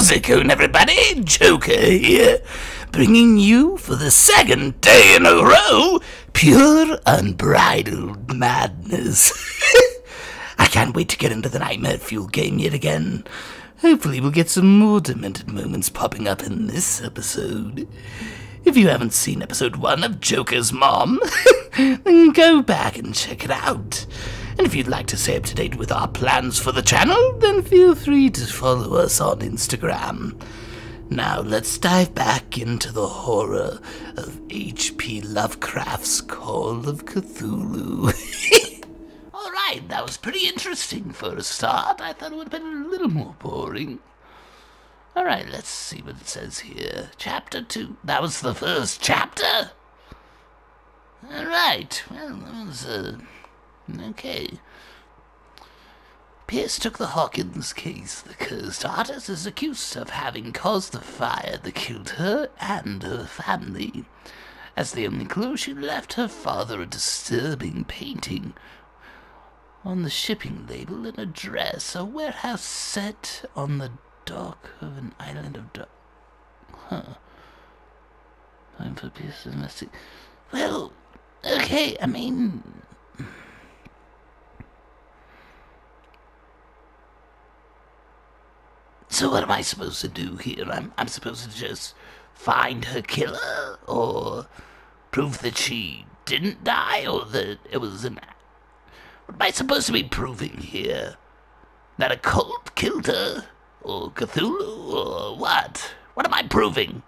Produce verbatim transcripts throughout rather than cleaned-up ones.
How's it going, everybody? Joker here, bringing you for the second day in a row pure unbridled madness. I can't wait to get into the nightmare fuel game yet again. Hopefully we'll get some more demented moments popping up in this episode. If you haven't seen episode one of Joker's Mom, then go back and check it out. And if you'd like to stay up to date with our plans for the channel, then feel free to follow us on Instagram. Now let's dive back into the horror of H P Lovecraft's Call of Cthulhu. Alright, that was pretty interesting for a start. I thought it would have been a little more boring. Alright, let's see what it says here. Chapter two. That was the first chapter? Alright, well, that was a... Uh... Okay. Pierce took the Hawkins case. The cursed artist is accused of having caused the fire that killed her and her family. As the only clue, she left her father a disturbing painting on the shipping label and address, a warehouse set on the dock of an island of dark. Huh. Time for Pierce to investigate. Well, okay, I mean... So what am I supposed to do here? I'm, I'm supposed to just find her killer? Or prove that she didn't die? Or that it was an... What am I supposed to be proving here? That a cult killed her? Or Cthulhu? Or what? What am I proving?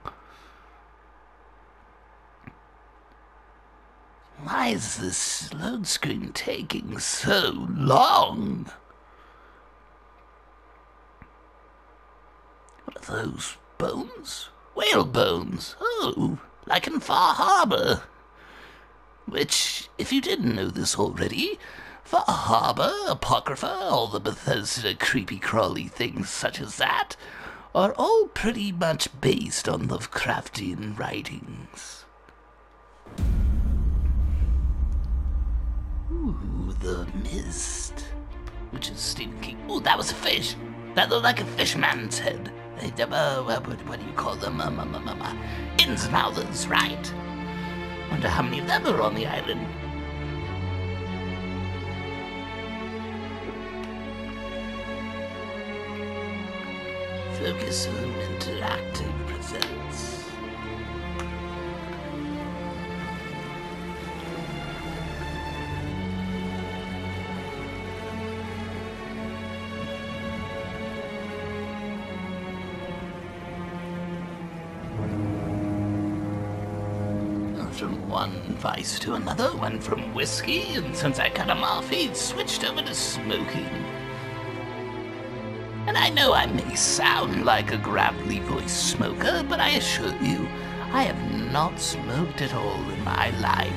Why is this load screen taking so long? What are those bones? Whale bones. Oh, like in Far Harbor. Which, if you didn't know this already, Far Harbor, Apocrypha, all the Bethesda creepy crawly things such as that, are all pretty much based on Lovecraftian writings. Ooh, the mist. Which is Stephen King. Ooh, that was a fish. That looked like a fishman's head. What do you call them? Um, um, um, um, uh, Innsmouthers, right? Wonder how many of them are on the island. Focus Home Interactive presents. From one vice to another, went from whiskey, and since I cut him off, he'd switched over to smoking. And I know I may sound like a gravelly voice smoker, but I assure you, I have not smoked at all in my life.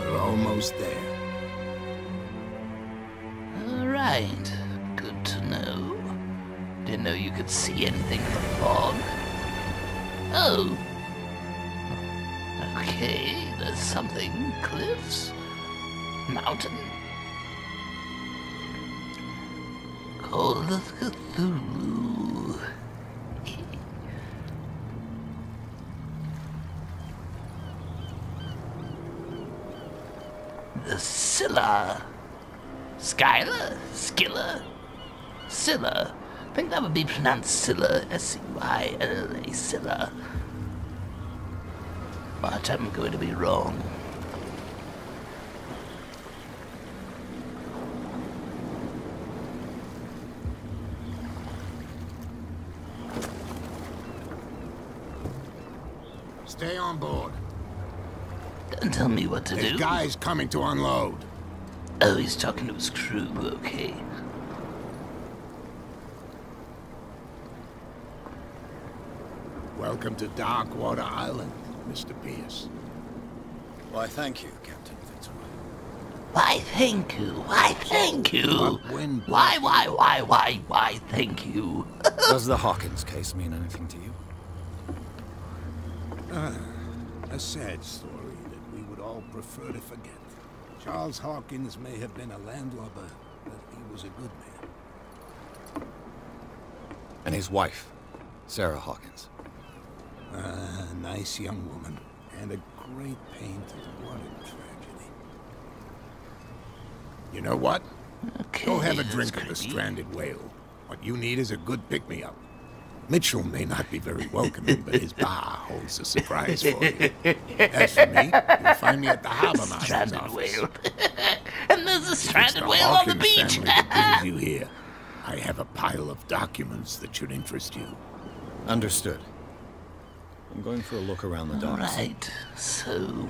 We're almost there. All right. Good to know. Didn't know you could see anything in the fog. Oh. Okay, there's something. Cliffs? Mountain? Call of Cthulhu. The Scylla. Skyla? Scylla? Scylla. I think that would be pronounced Scylla, S C Y L L A, Scylla. But I'm going to be wrong. Stay on board. Don't tell me what to do. The guy's coming to unload. Oh, he's talking to his crew, okay. Welcome to Darkwater Island, Mister Pierce. Why, thank you, Captain Fitzroy. Why, thank you. Why, thank you. When... Why, why, why, why, why, thank you. Does the Hawkins case mean anything to you? Ah, a sad story that we would all prefer to forget. Charles Hawkins may have been a landlubber, but he was a good man. And his wife, Sarah Hawkins. A nice young woman, and a great painter. What a tragedy. You know what? Okay, go have a drink of the stranded whale. What you need is a good pick-me-up. Mitchell may not be very welcoming, but his bar holds a surprise for you. As for me, you'll find me at the Harbor Master's office. And there's a stranded whale on the beach. Brings you here. I have a pile of documents that should interest you. Understood. I'm going for a look around the docks. All right, so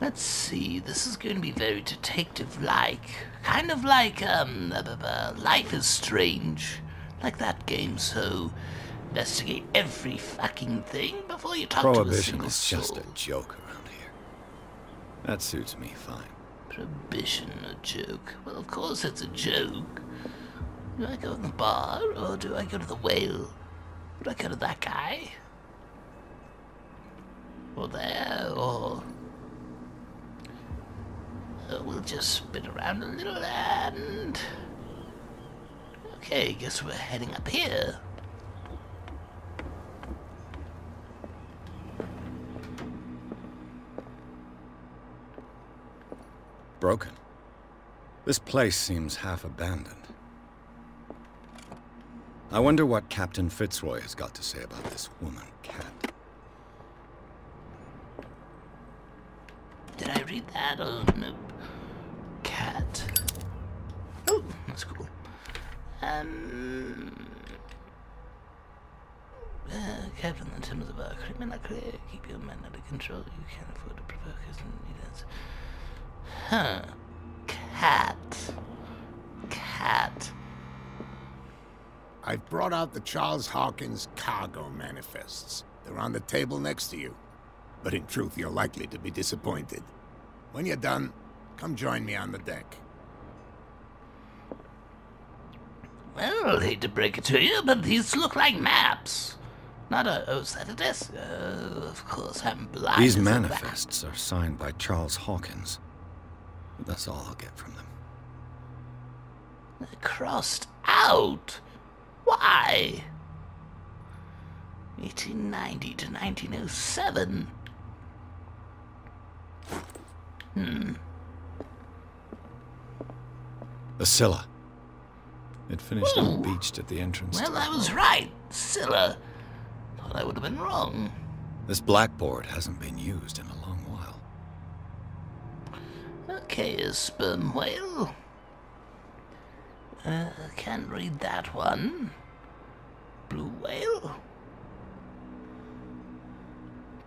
let's see. This is going to be very detective-like, kind of like um, blah, blah, blah. Life is Strange. Like that game, so investigate every fucking thing before you talk to a single soul. Prohibition is just a joke around here. That suits me fine. Prohibition, a joke? Well, of course it's a joke. Do I go to the bar, or do I go to the whale? Would I go to that guy? Or there, or... Oh, we'll just spin around a little and... Okay, guess we're heading up here. Broken. This place seems half abandoned. I wonder what Captain Fitzroy has got to say about this woman, Cat. Did I read that? Oh, no. Cat. Oh, that's cool. Um, uh, Captain, in terms of our criminal career, keep your men under control. You can't afford to provoke us and need us. Huh. Cat. Cat. I've brought out the Charles Hawkins cargo manifests. They're on the table next to you. But in truth, you're likely to be disappointed. When you're done, come join me on the deck. Well, I hate to break it to you, but these look like maps. Not a... Oh, is that a desk? Oh, of course, I'm blind. These manifests are signed by Charles Hawkins. That's all I'll get from them. They're crossed out? Why? eighteen ninety to nineteen oh seven. Hmm. Scylla. It finished up beached at the entrance. Well, I was right. Scylla. Thought I would have been wrong. This blackboard hasn't been used in a long while. Okay, a sperm whale. Uh, can't read that one. Blue whale?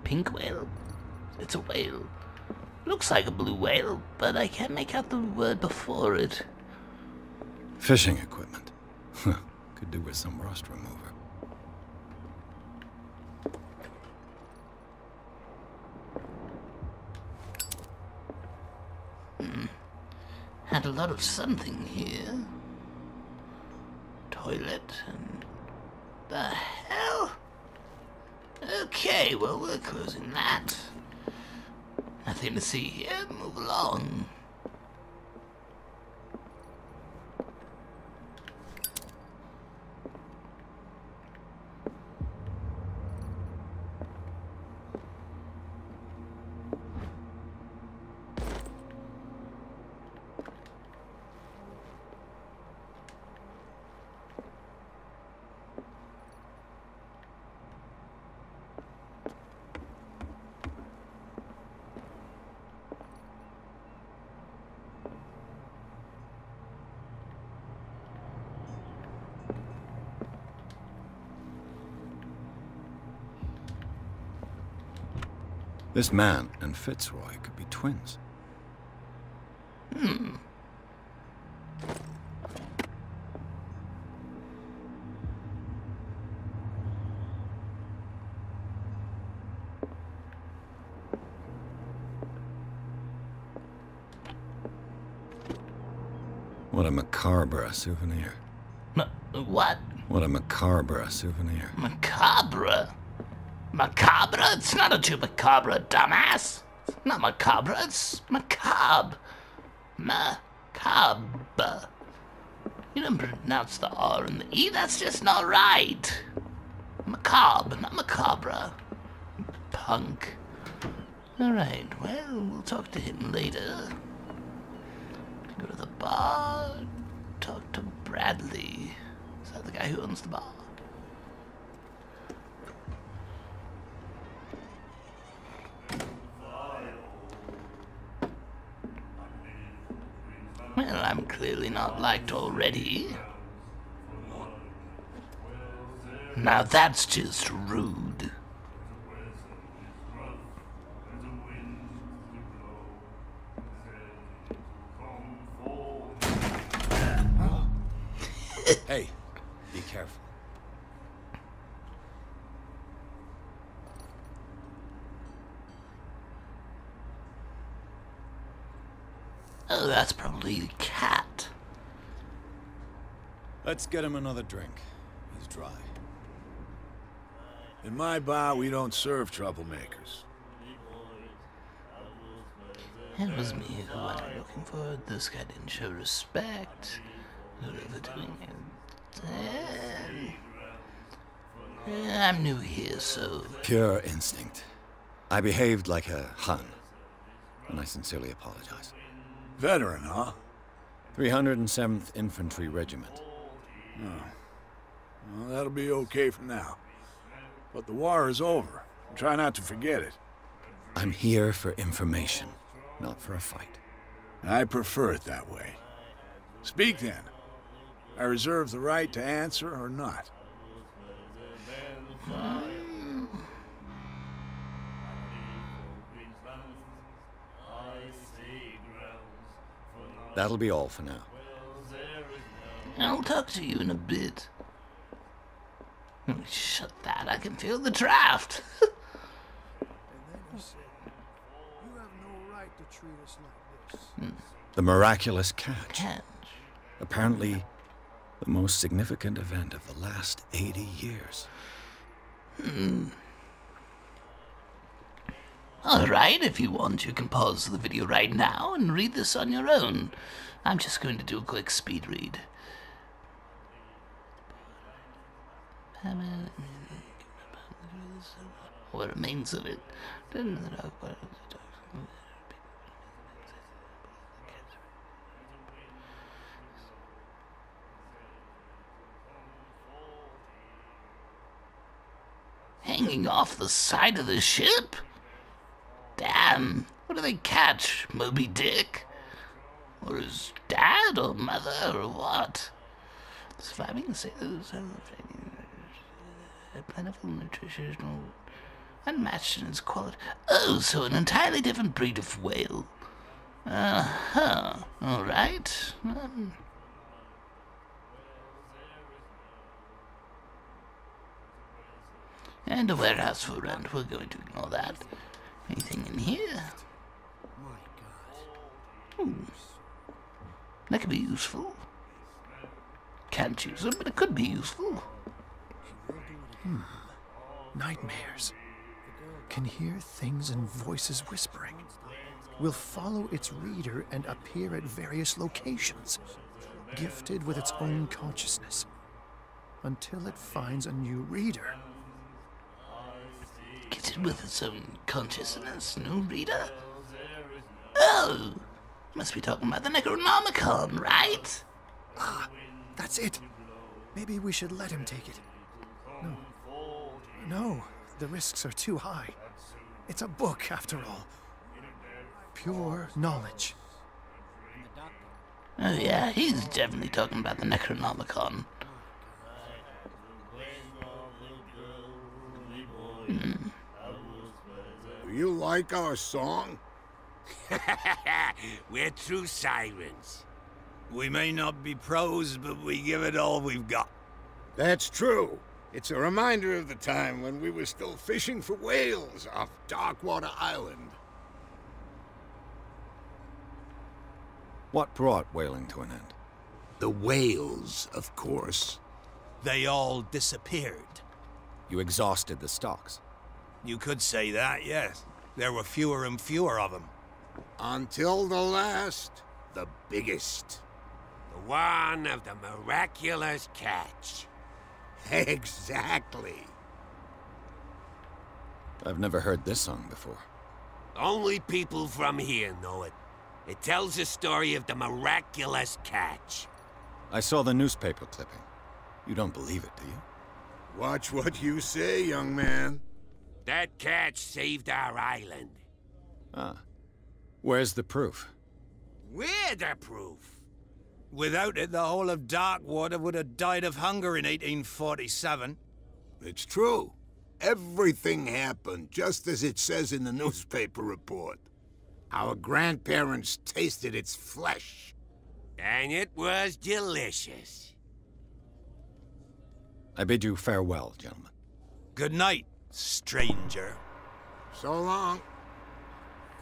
Pink whale? It's a whale. Looks like a blue whale, but I can't make out the word before it. Fishing equipment. Could do with some rust remover. Hmm. Had a lot of something here. Toilet and... The hell? Okay, well, we're closing that. Nothing to see here. Move along. This man and Fitzroy could be twins. Hmm. What a macabre souvenir. Ma what? What a macabre souvenir. Macabre? Macabre? It's not a too macabre, dumbass! It's not macabre, it's macabre. Macabre. You didn't pronounce the R and the E, that's just not right. Macabre, not macabre. Punk. Alright, well, we'll talk to him later. Go to the bar, talk to Bradley. Is that the guy who owns the bar? Well, I'm clearly not liked already. Now that's just rude. Hey, be careful. Oh, that's probably the cat. Let's get him another drink. He's dry. In my bar, we don't serve troublemakers. It was me who wasn't looking for. This guy didn't show respect. I'm new here, so... Pure instinct. I behaved like a Hun, and I sincerely apologize. Veteran, huh? three hundred seventh Infantry Regiment. Oh. Well, that'll be okay for now. But the war is over. Try not to forget it. I'm here for information, not for a fight. I prefer it that way. Speak, then. I reserve the right to answer or not. Mm. That'll be all for now. I'll talk to you in a bit. Shut that, I can feel the draft. And then he said, "You have no right to treat us like this." The miraculous catch. Catch. Apparently, the most significant event of the last eighty years. Hmm. Alright, if you want, you can pause the video right now and read this on your own. I'm just going to do a quick speed read. What remains of it? Hanging off the side of the ship? Damn, what do they catch? Moby Dick? Or his dad or mother or what? Surviving sailors, plentiful nutritional, unmatched in its quality. Oh, so an entirely different breed of whale. Uh huh, alright. Um, And a warehouse for rent. We're going to ignore that. Anything in here? Ooh. That could be useful. Can't use it, but it could be useful. Hmm. Nightmares. Can hear things and voices whispering. Will follow its reader and appear at various locations. Gifted with its own consciousness. Until it finds a new reader. Gifted with its own consciousness, new reader? Oh! Must be talking about the Necronomicon, right? Ah, that's it. Maybe we should let him take it. No. No, the risks are too high. It's a book, after all. Pure knowledge. Oh yeah, he's definitely talking about the Necronomicon. Hmm. You like our song? We're true sirens. We may not be pros, but we give it all we've got. That's true. It's a reminder of the time when we were still fishing for whales off Darkwater Island. What brought whaling to an end? The whales, of course. They all disappeared. You exhausted the stocks. You could say that, yes. there were fewer and fewer of them. Until the last, the biggest. The one of the miraculous catch. Exactly. I've never heard this song before. Only people from here know it. It tells the story of the miraculous catch. I saw the newspaper clipping. You don't believe it, do you? Watch what you say, young man. That catch saved our island. Ah. Where's the proof? We're the proof. Without it, the whole of Darkwater would have died of hunger in eighteen forty-seven. It's true. Everything happened, just as it says in the newspaper report. Our grandparents tasted its flesh. And it was delicious. I bid you farewell, gentlemen. Good night, stranger. So long.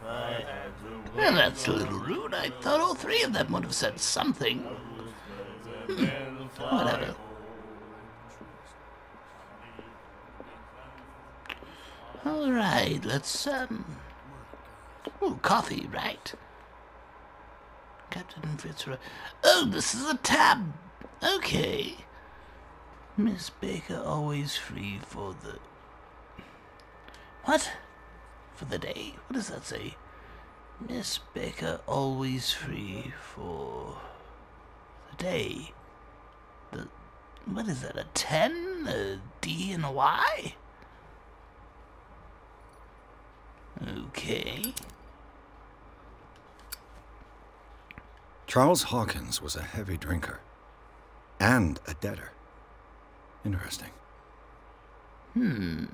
Well, that's a little rude. I thought all three of them would have said something. Hmm. Whatever. All right, let's, um... Ooh, coffee, right. Captain Fitzroy... Oh, this is a tab! Okay. Miss Baker always free for the... What? For the day? What does that say? Miss Baker always free for... the day. The... What is that, a ten? A D and a Y? Okay. Charles Hawkins was a heavy drinker. And a debtor. Interesting. Hmm.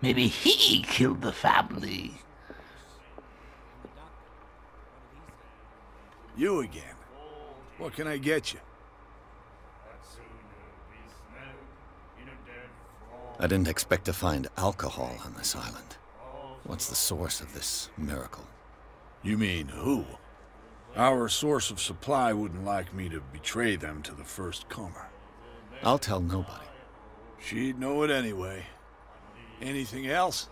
Maybe he killed the family. You again. What can I get you? I didn't expect to find alcohol on this island. What's the source of this miracle? You mean who? Our source of supply wouldn't like me to betray them to the first comer. I'll tell nobody. She'd know it anyway. Anything else?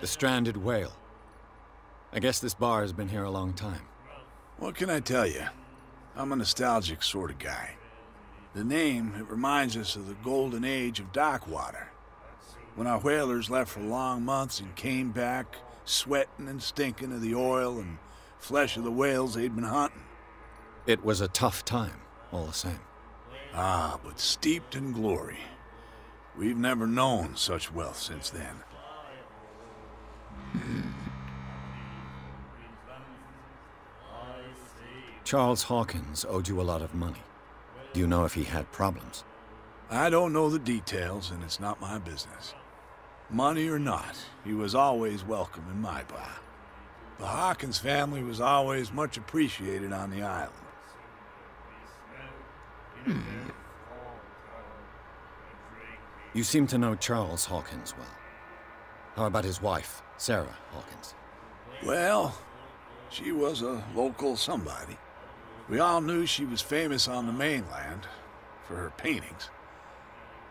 The stranded whale. I guess this bar has been here a long time. What can I tell you? I'm a nostalgic sort of guy. The name, it reminds us of the golden age of Darkwater, when our whalers left for long months and came back, sweating and stinking of the oil and flesh of the whales they'd been hunting. It was a tough time, all the same. Ah, but steeped in glory. We've never known such wealth since then. Charles Hawkins owed you a lot of money. Do you know if he had problems? I don't know the details, and it's not my business. Money or not, he was always welcome in my bar. The Hawkins family was always much appreciated on the island. Hmm. You seem to know Charles Hawkins well. How about his wife, Sarah Hawkins? Well, she was a local somebody. We all knew she was famous on the mainland for her paintings.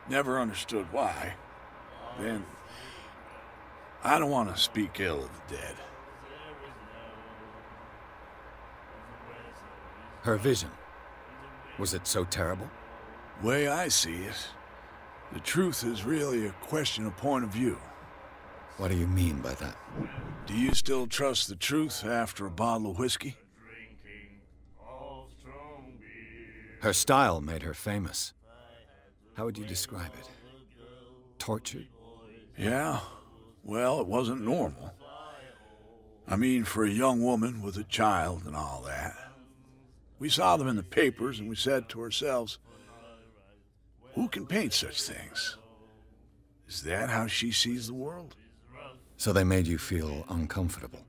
Never understood why. Then, I don't want to speak ill of the dead. Her vision, was it so terrible? The way I see it, the truth is really a question of point of view. What do you mean by that? Do you still trust the truth after a bottle of whiskey? Her style made her famous. How would you describe it? Tortured? Yeah. Well, it wasn't normal. I mean, for a young woman with a child and all that. We saw them in the papers and we said to ourselves, who can paint such things? Is that how she sees the world? So they made you feel uncomfortable.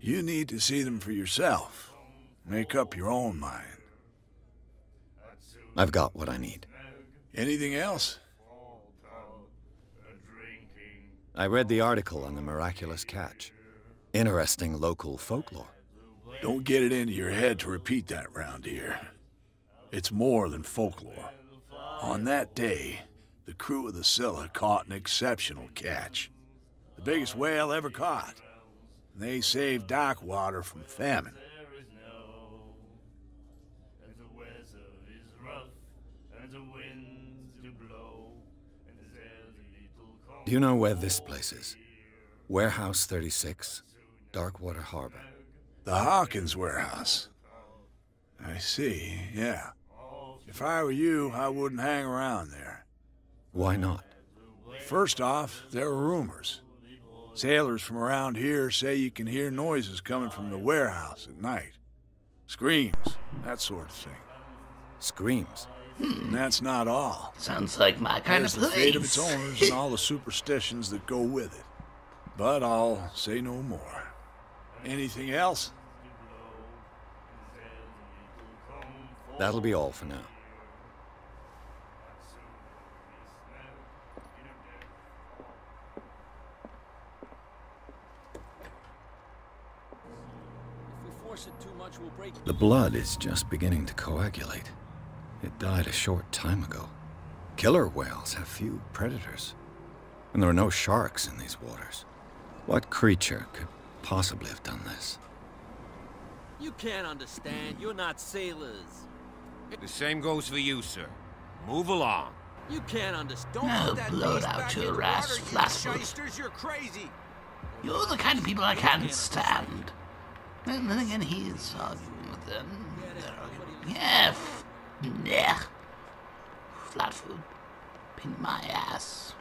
You need to see them for yourself. Make up your own mind. I've got what I need. Anything else? I read the article on the miraculous catch. Interesting local folklore. Don't get it into your head to repeat that round here. It's more than folklore. On that day, the crew of the Scylla caught an exceptional catch. The biggest whale ever caught. And they saved Darkwater from famine. Do you know where this place is? Warehouse thirty-six, Darkwater Harbor. The Hawkins warehouse. I see, yeah. If I were you, I wouldn't hang around there. Why not? First off, there are rumors. Sailors from around here say you can hear noises coming from the warehouse at night. Screams, that sort of thing. Screams? Hmm. That's not all. Sounds like my kind of place. There's the fate of its owners and all the superstitions that go with it. But I'll say no more. Anything else? That'll be all for now. If we force it too much, we'll break. The blood is just beginning to coagulate. It died a short time ago. Killer whales have few predators, and there are no sharks in these waters. What creature could possibly have done this? You can't understand. You're not sailors. The same goes for you, sir. Move along. You can't understand. No, blow it out your ass, flatfoot. You're crazy. You're the kind of people I can't stand. And then again, he's arguing with them. Yeah. Yeah. Flatfoot. Pin my ass.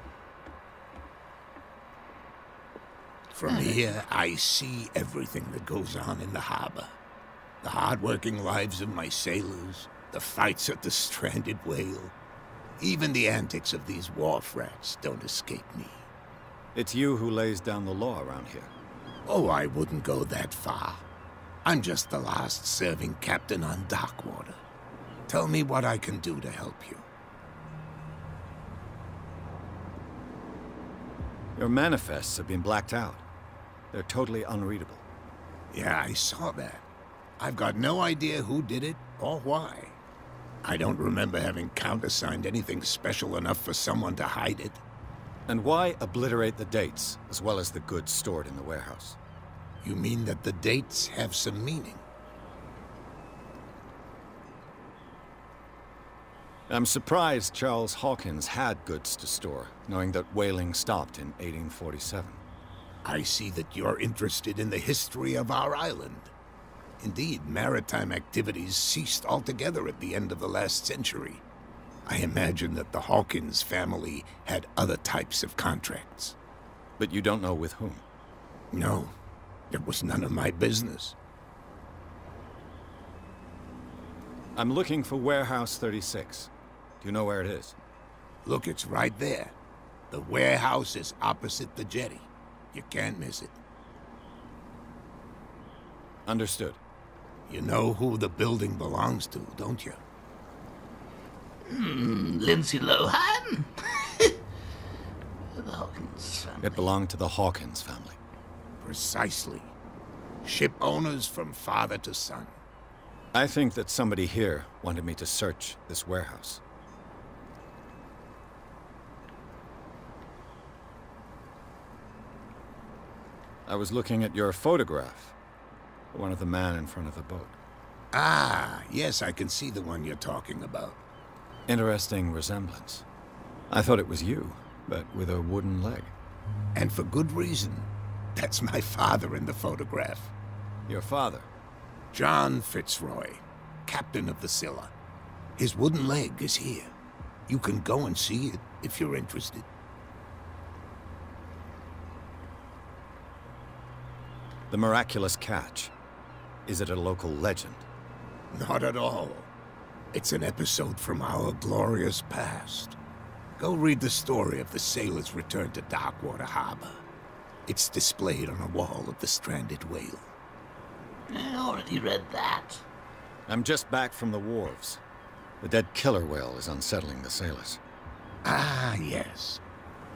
From here, I see everything that goes on in the harbor. The hard-working lives of my sailors, the fights at the stranded whale. Even the antics of these wharf rats don't escape me. It's you who lays down the law around here. Oh, I wouldn't go that far. I'm just the last serving captain on Darkwater. Tell me what I can do to help you. Your manifests have been blacked out. They're totally unreadable. Yeah, I saw that. I've got no idea who did it or why. I don't remember having countersigned anything special enough for someone to hide it. And why obliterate the dates as well as the goods stored in the warehouse? You mean that the dates have some meaning? I'm surprised Charles Hawkins had goods to store, knowing that whaling stopped in eighteen forty-seven. I see that you're interested in the history of our island. Indeed, maritime activities ceased altogether at the end of the last century. I imagine that the Hawkins family had other types of contracts. But you don't know with whom? No, it was none of my business. I'm looking for Warehouse thirty-six. Do you know where it is? Look, it's right there. The warehouse is opposite the jetty. You can't miss it. Understood. You know who the building belongs to, don't you? Hmm, Lindsay Lohan? The Hawkins family. It belonged to the Hawkins family. Precisely. Ship owners from father to son. I think that somebody here wanted me to search this warehouse. I was looking at your photograph, the one of the man in front of the boat. Ah, yes, I can see the one you're talking about. Interesting resemblance. I thought it was you, but with a wooden leg. And for good reason. That's my father in the photograph. Your father? John Fitzroy, captain of the Scylla. His wooden leg is here. You can go and see it if you're interested. The miraculous catch. Is it a local legend? Not at all. It's an episode from our glorious past. Go read the story of the sailor's return to Darkwater Harbor. It's displayed on a wall of the stranded whale. I already read that. I'm just back from the wharves. The dead killer whale is unsettling the sailors. Ah, yes.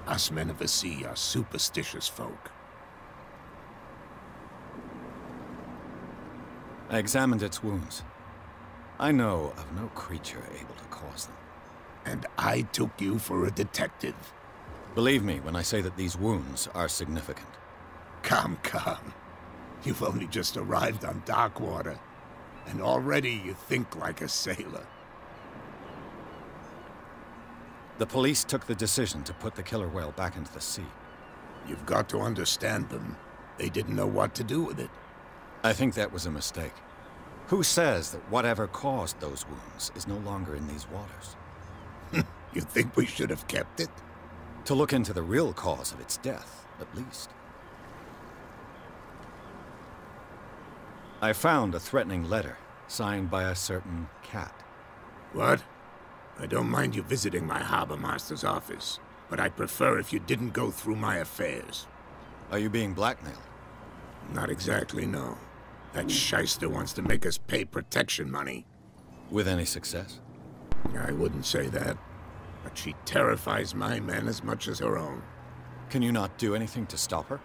Us men of the sea are superstitious folk. I examined its wounds. I know of no creature able to cause them. And I took you for a detective. Believe me when I say that these wounds are significant. Come, come. You've only just arrived on Darkwater, and already you think like a sailor. The police took the decision to put the killer whale back into the sea. You've got to understand them. They didn't know what to do with it. I think that was a mistake. Who says that whatever caused those wounds is no longer in these waters? You think we should have kept it? To look into the real cause of its death, at least. I found a threatening letter, signed by a certain cat. What? I don't mind you visiting my harbor master's office, but I'd prefer if you didn't go through my affairs. Are you being blackmailed? Not exactly, no. That shyster wants to make us pay protection money. With any success? I wouldn't say that, but she terrifies my men as much as her own. Can you not do anything to stop her?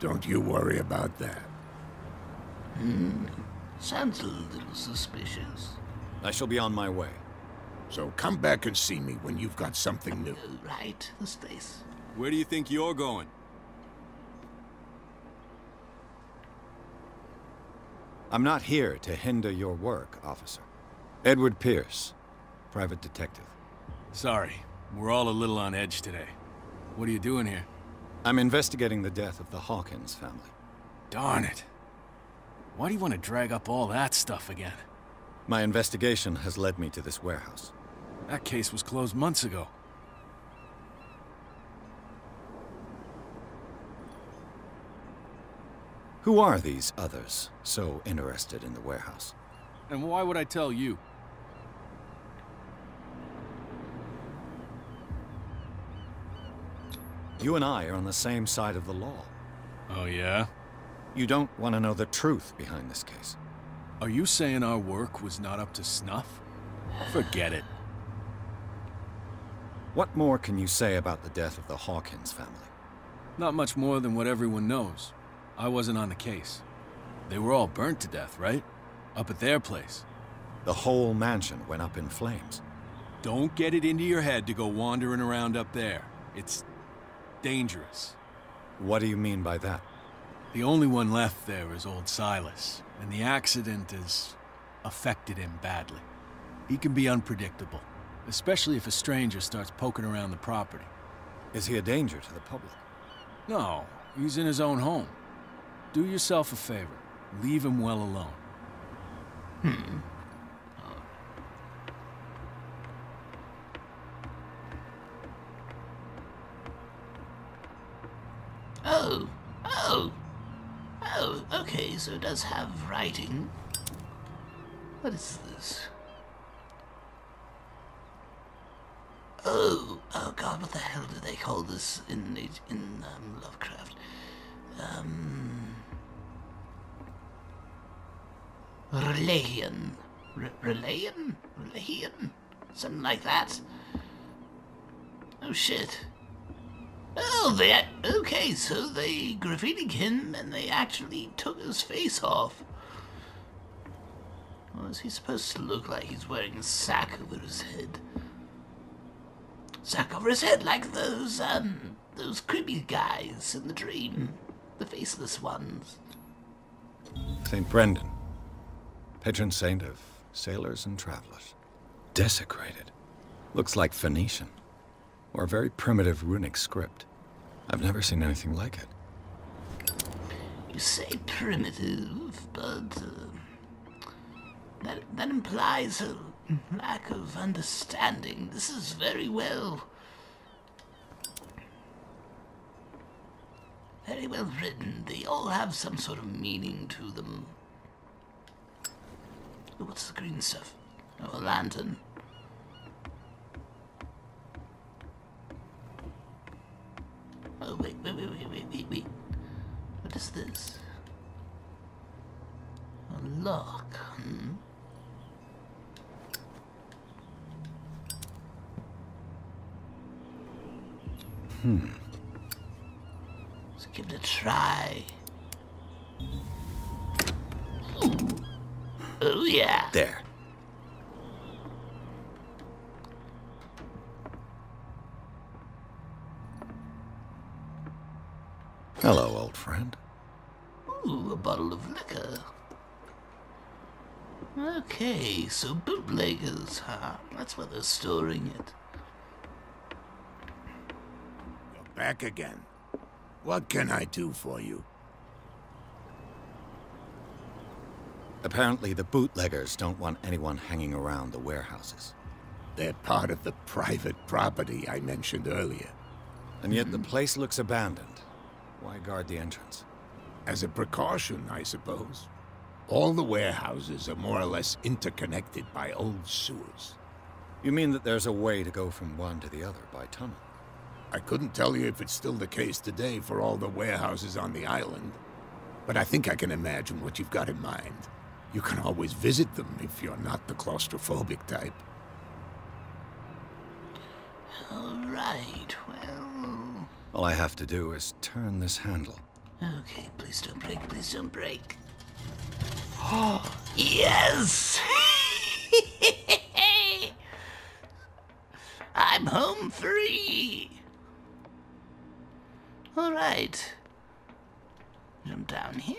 Don't you worry about that. Hmm. Sounds a little suspicious. I shall be on my way. So come back and see me when you've got something new. Right, the space. Where do you think you're going? I'm not here to hinder your work, officer. Edward Pierce, private detective. Sorry, we're all a little on edge today. What are you doing here? I'm investigating the death of the Hawkins family. Darn it. Why do you want to drag up all that stuff again? My investigation has led me to this warehouse. That case was closed months ago. Who are these others so interested in the warehouse? And why would I tell you? You and I are on the same side of the law. Oh, yeah? You don't want to know the truth behind this case. Are you saying our work was not up to snuff? Forget it. What more can you say about the death of the Hawkins family? Not much more than what everyone knows. I wasn't on the case. They were all burnt to death, right? Up at their place. The whole mansion went up in flames. Don't get it into your head to go wandering around up there. It's dangerous. What do you mean by that? The only one left there is old Silas, and the accident has affected him badly. He can be unpredictable, especially if a stranger starts poking around the property. Is he a danger to the public? No, he's in his own home. Do yourself a favor. Leave him well alone. Hmm. Oh. oh. Oh. Oh, okay, so it does have writing. What is this? Oh, oh god, what the hell do they call this in, in um, Lovecraft? Um... Relayian. Relayian? Relayian? Something like that. Oh shit. Oh, they... Okay, so they graffitied him and they actually took his face off. Well, is he supposed to look like he's wearing a sack over his head? Sack over his head like those, um... those creepy guys in the dream. The faceless ones. Saint Brendan. Patron saint of sailors and travelers. Desecrated. Looks like Phoenician. Or a very primitive runic script. I've never seen anything like it. You say primitive, but... Uh, that, that implies a lack of understanding. This is very well... Very well written. They all have some sort of meaning to them. What's the green stuff? Oh, a lantern. Oh, wait, wait, wait, wait, wait, wait, wait. What is this? A lock, hmm? Hmm. Let's give it a try. Ooh. Oh, yeah. There. Hello, old friend. Ooh, a bottle of liquor. Okay, so bootleggers, huh? That's where they're storing it. You're back again. What can I do for you? Apparently the bootleggers don't want anyone hanging around the warehouses. They're part of the private property I mentioned earlier. And yet the place looks abandoned. Why guard the entrance? As a precaution, I suppose. All the warehouses are more or less interconnected by old sewers. You mean that there's a way to go from one to the other by tunnel? I couldn't tell you if it's still the case today for all the warehouses on the island, but I think I can imagine what you've got in mind. You can always visit them if you're not the claustrophobic type. All right, well... all I have to do is turn this handle. Okay, please don't break, please don't break. Oh, yes! I'm home free! All right. Jump down here.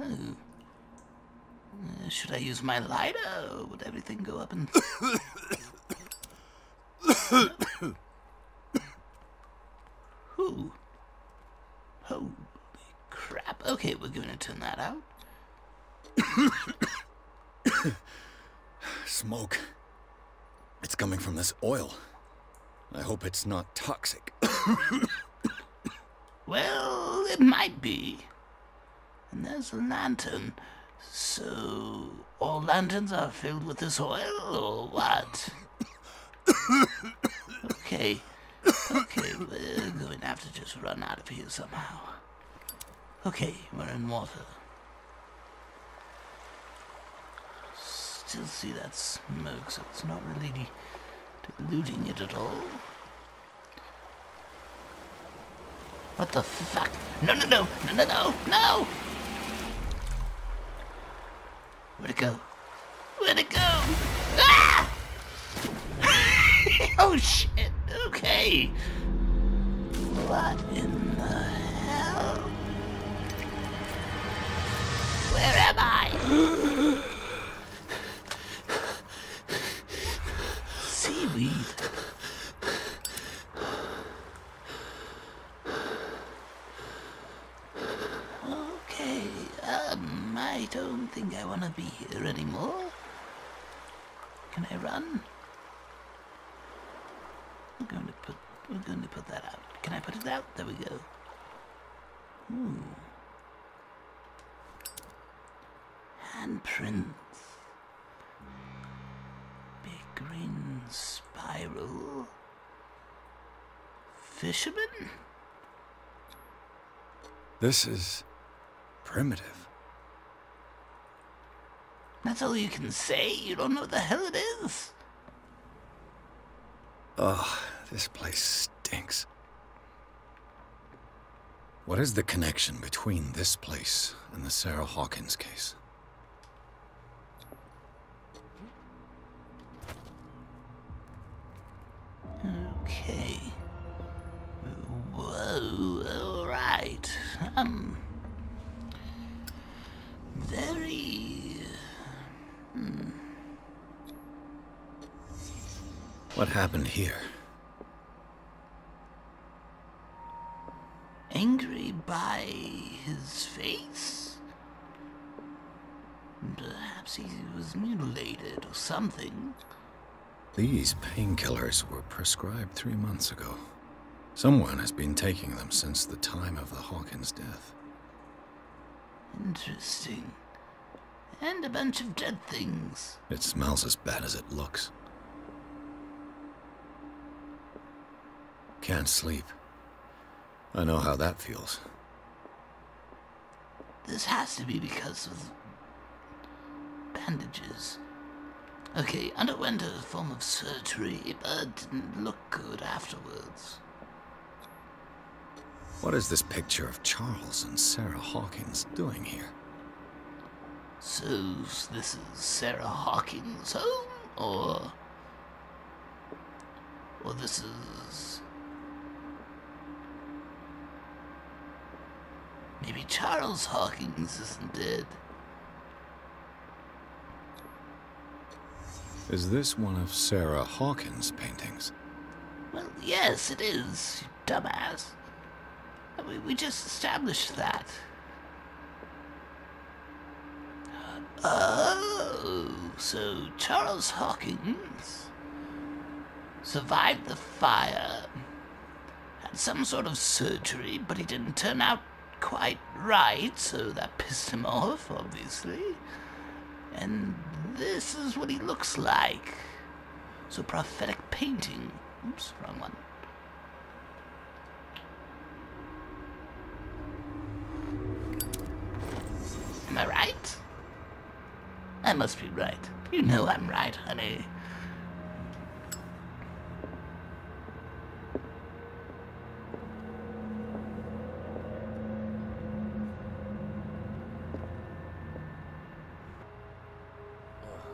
Oh. Uh, should I use my lighter, or would everything go up and... no. Ooh. Oh. Crap. Okay, we're going to turn that out. Smoke. It's coming from this oil. I hope it's not toxic. Well, it might be. And there's a lantern. So, all lanterns are filled with this oil, or what? Okay. Okay, we're going to have to just run out of here somehow. Okay, we're in water. Still see that smoke, so it's not really diluting it at all. What the fuck? No, no, no, no, no, no, no! Where'd it go? Where'd it go? Ah! Oh shit, okay. What in the hell? Where am I? Seaweed. Okay, um, I don't think I want to be here anymore. Can I run? We're going to put, we're going to put that out. Can I put it out? There we go. Ooh. Handprints. Big green spiral. Fisherman? This is primitive. That's all you can say? You don't know what the hell it is? Oh, this place stinks. What is the connection between this place and the Sarah Hawkins case? Okay. Whoa, all right. Um. Very. Hmm. What happened here? Angry by his face? Perhaps he was mutilated or something. These painkillers were prescribed three months ago. Someone has been taking them since the time of the Hawkins' death. Interesting. And a bunch of dead things. It smells as bad as it looks. Can't sleep. I know how that feels. This has to be because of bandages. Okay, underwent a form of surgery, but didn't look good afterwards. What is this picture of Charles and Sarah Hawkins doing here? So, this is Sarah Hawkins' home, or... or this is... Maybe Charles Hawkins isn't dead. Is this one of Sarah Hawkins' paintings? Well, yes, it is, you dumbass. I mean, we just established that. Oh, so Charles Hawkins survived the fire, had some sort of surgery, but he didn't turn out quite right, so that pissed him off, obviously. And this is what he looks like. So prophetic painting. Oops, wrong one. Am I right? I must be right. You know I'm right, honey. Uh,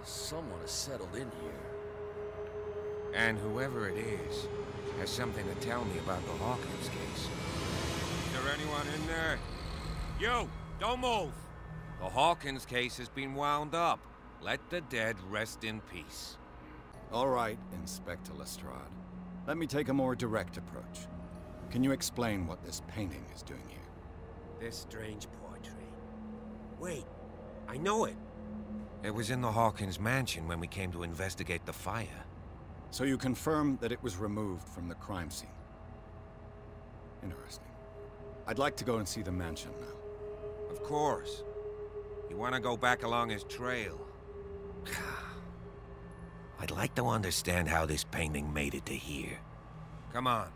someone has settled in here. And whoever it is has something to tell me about the Hawkins case. Is there anyone in there? You! Don't move! The Hawkins case has been wound up. Let the dead rest in peace. All right, Inspector Lestrade. Let me take a more direct approach. Can you explain what this painting is doing here? This strange portrait. Wait, I know it. It was in the Hawkins mansion when we came to investigate the fire. So you confirm that it was removed from the crime scene. Interesting. I'd like to go and see the mansion now. Of course. You want to go back along his trail. I'd like to understand how this painting made it to here. Come on.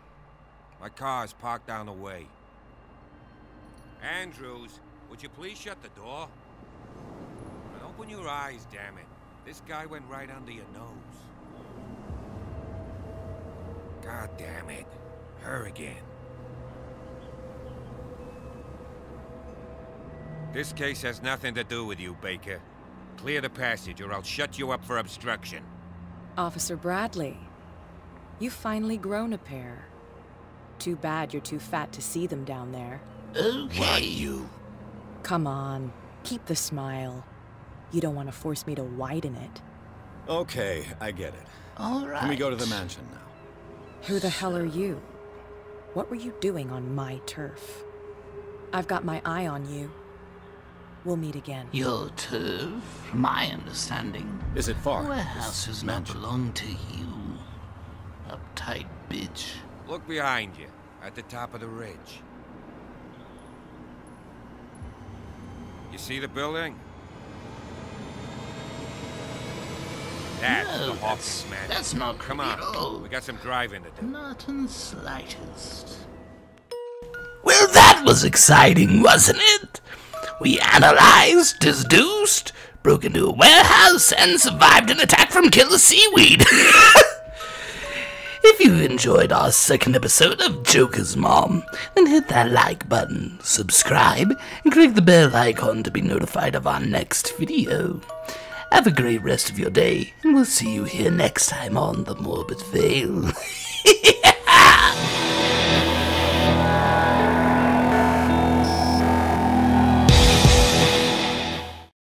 My car's parked down the way. Andrews, would you please shut the door? And open your eyes, damn it. This guy went right under your nose. God damn it. Her again. This case has nothing to do with you, Baker. Clear the passage, or I'll shut you up for obstruction. Officer Bradley, you've finally grown a pair. Too bad you're too fat to see them down there. Okay. What, you? Come on, keep the smile. You don't want to force me to widen it. Okay, I get it. All right. Can we go to the mansion now? Who the hell are you? What were you doing on my turf? I've got my eye on you. We'll meet again. Your turf, from my understanding. Is it far? Warehouses not belong to you. Uptight bitch. Look behind you, at the top of the ridge. You see the building? That's no, the Hawkins mansion. That's not creepy. Come on, at all. We got some driving to do. Not in the slightest. Well, that was exciting, wasn't it? We analyzed, deduced, broke into a warehouse, and survived an attack from killer seaweed. If you enjoyed our second episode of Joker's Mom, then hit that like button, subscribe, and click the bell icon to be notified of our next video. Have a great rest of your day, and we'll see you here next time on the Morbid Veil.